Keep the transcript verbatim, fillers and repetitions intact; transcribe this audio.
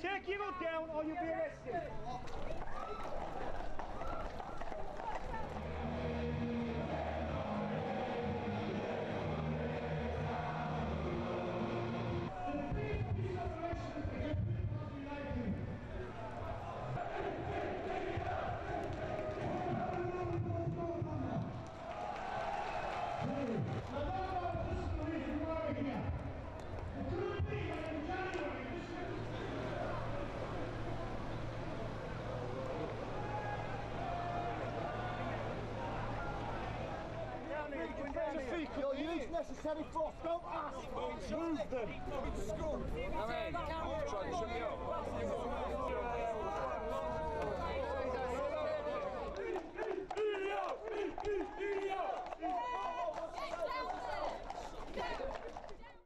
Take you down or you'll be arrested. Necessary force, don't ask! Move them! Move them!